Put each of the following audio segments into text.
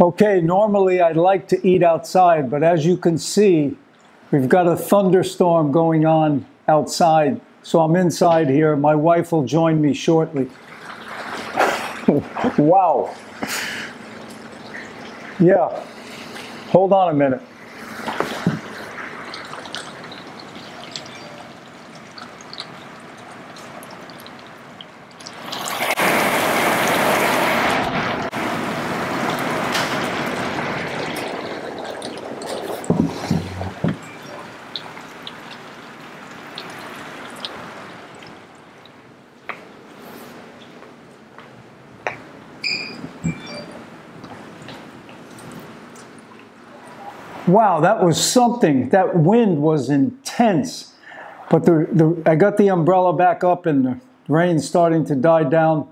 Okay, normally I'd like to eat outside, but as you can see, we've got a thunderstorm going on outside. So I'm inside here. My wife will join me shortly. Wow. Yeah. Hold on a minute. Wow, that was something. That wind was intense. But I got the umbrella back up and the rain's starting to die down.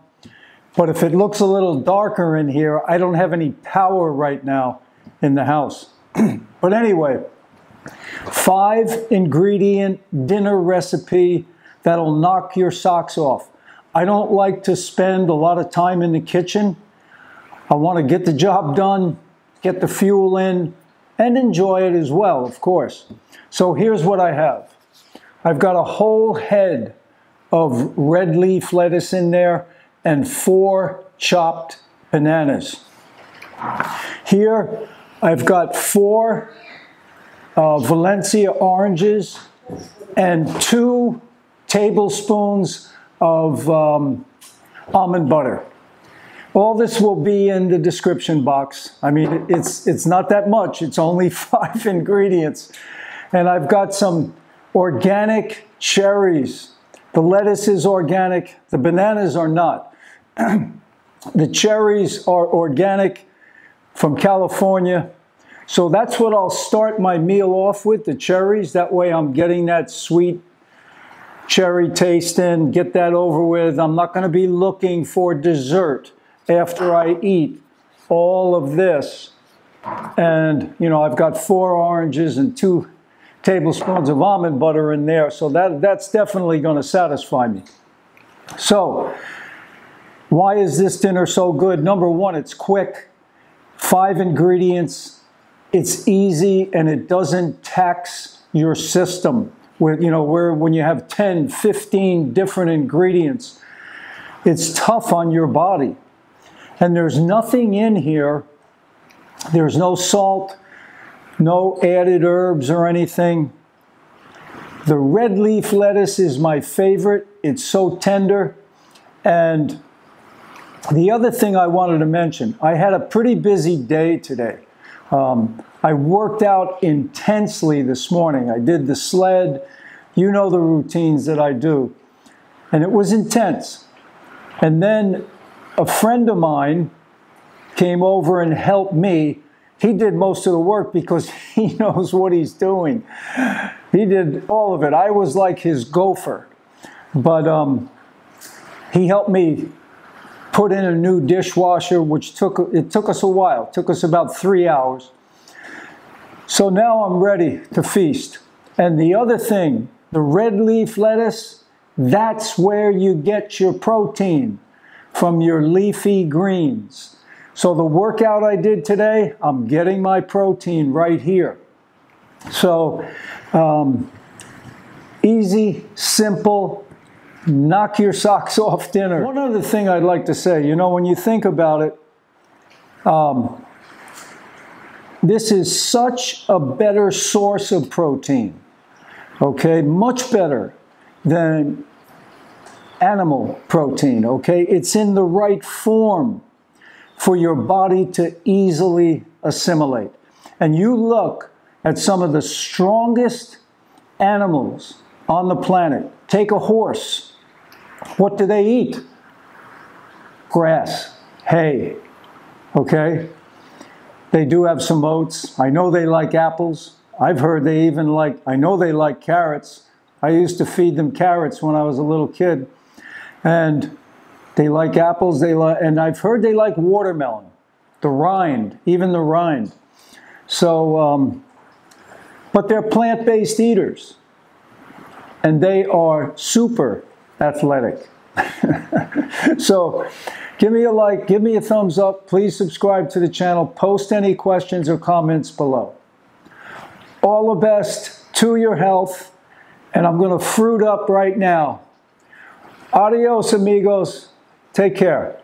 But if it looks a little darker in here, I don't have any power right now in the house. But anyway, 5-ingredient dinner recipe that'll knock your socks off. I don't like to spend a lot of time in the kitchen. I want to get the job done, get the fuel in, and enjoy it as well, of course. So here's what I have. I've got a whole head of red leaf lettuce in there and 4 chopped bananas. Here I've got 4 Valencia oranges and 2 tablespoons of almond butter. All this will be in the description box. I mean, it's not that much. It's only 5 ingredients. And I've got some organic cherries. The lettuce is organic. The bananas are not. The cherries are organic from California. So that's what I'll start my meal off with, the cherries. That way I'm getting that sweet cherry taste in. Get that over with. I'm not going to be looking for dessert after I eat all of this. And, you know, I've got 4 oranges and 2 tablespoons of almond butter in there, so that's definitely going to satisfy me. So, why is this dinner so good? Number one, it's quick. 5 ingredients. It's easy, and it doesn't tax your system. When you have 10, 15 different ingredients, it's tough on your body. And there's nothing in here, there's no salt, no added herbs or anything. The red leaf lettuce is my favorite. It's so tender. And the other thing I wanted to mention, I had a pretty busy day today. I worked out intensely this morning. I did the sled. You know the routines that I do. And it was intense. And then a friend of mine came over and helped me. He did most of the work because he knows what he's doing. He did all of it. I was like his gopher. But he helped me put in a new dishwasher, which took us a while. It took us about 3 hours. So now I'm ready to feast. And the other thing, the red leaf lettuce, that's where you get your protein, from your leafy greens. So the workout I did today, I'm getting my protein right here. So easy, simple, knock your socks off dinner. One other thing I'd like to say, you know, when you think about it, this is such a better source of protein, okay? Much better than animal protein, okay? It's in the right form for your body to easily assimilate. And you look at some of the strongest animals on the planet. Take a horse. What do they eat? Grass, hay, okay? They do have some oats. I know they like apples. I've heard they even like, I know they like carrots. I used to feed them carrots when I was a little kid. And they like apples, and I've heard they like watermelon, the rind, even the rind. So, but they're plant-based eaters, and they are super athletic. So Give me a like, give me a thumbs up, please subscribe to the channel, post any questions or comments below. All the best to your health, and I'm going to fruit up right now. Adios, amigos. Take care.